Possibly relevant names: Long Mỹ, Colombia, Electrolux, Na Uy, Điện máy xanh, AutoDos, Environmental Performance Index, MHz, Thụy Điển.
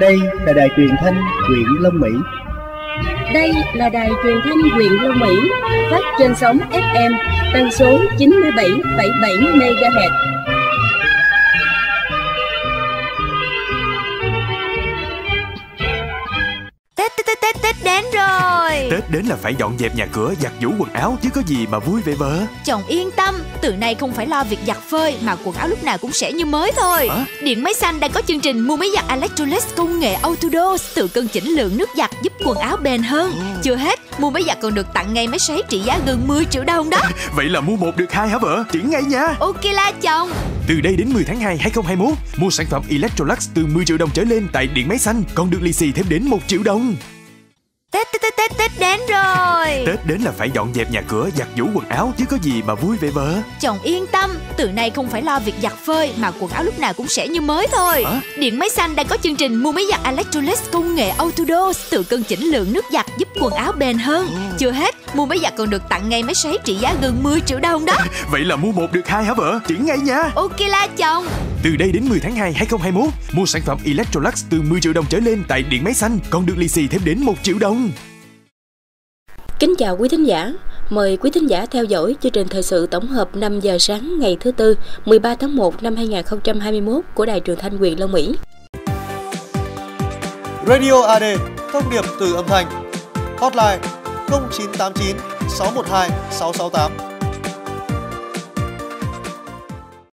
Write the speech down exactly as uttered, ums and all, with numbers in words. Đây là đài truyền thanh huyện Long Mỹ. Đây là đài truyền thanh huyện Long Mỹ, phát trên sóng ép em tần số chín mươi bảy phẩy bảy MHz. Tết Tết Tết Tết Tết đến rồi. Tết đến là phải dọn dẹp nhà cửa, giặt giũ quần áo chứ có gì mà vui vậy bờ. Chồng yên tâm, từ nay không phải lo việc giặt phơi mà quần áo lúc nào cũng sẽ như mới thôi. Hả? Điện máy xanh đang có chương trình mua máy giặt Electrolux công nghệ AutoDos tự cân chỉnh lượng nước giặt giúp quần áo bền hơn. Ừ. Chưa hết, mua máy giặt còn được tặng ngay máy sấy trị giá gần mười triệu đồng đó. Vậy là mua một được hai hả vợ? Triển ngay nha. Ok la chồng. Từ đây đến mười tháng hai hai không hai mốt, mua sản phẩm Electrolux từ mười triệu đồng trở lên tại Điện máy xanh còn được lì xì thêm đến một triệu đồng. Tết Tết Tết Tết Tết đến rồi. Tết đến là phải dọn dẹp nhà cửa, giặt giũ quần áo chứ có gì mà vui vậy vợ. Chồng yên tâm, từ nay không phải lo việc giặt phơi mà quần áo lúc nào cũng sẽ như mới thôi. Hả? Điện máy xanh đang có chương trình mua máy giặt Electrolux công nghệ AutoDos tự cân chỉnh lượng nước giặt giúp quần áo bền hơn. Ừ. Chưa hết, mua máy giặt còn được tặng ngay máy sấy trị giá gần mười triệu đồng đó. Vậy là mua một được hai hả vợ? Triển ngay nha. Ok la chồng. Từ đây đến mười tháng hai hai không hai mốt, mua sản phẩm Electrolux từ mười triệu đồng trở lên tại Điện máy xanh còn được lì xì thêm đến một triệu đồng. Kính chào quý thính giả, mời quý thính giả theo dõi chương trình thời sự tổng hợp năm giờ sáng ngày thứ tư, mười ba tháng một năm hai nghìn không trăm hai mươi mốt của Đài Truyền thanh huyện Long Mỹ. Radio a đê, thông điệp từ âm thanh. Hotline không chín tám chín sáu một hai sáu sáu tám.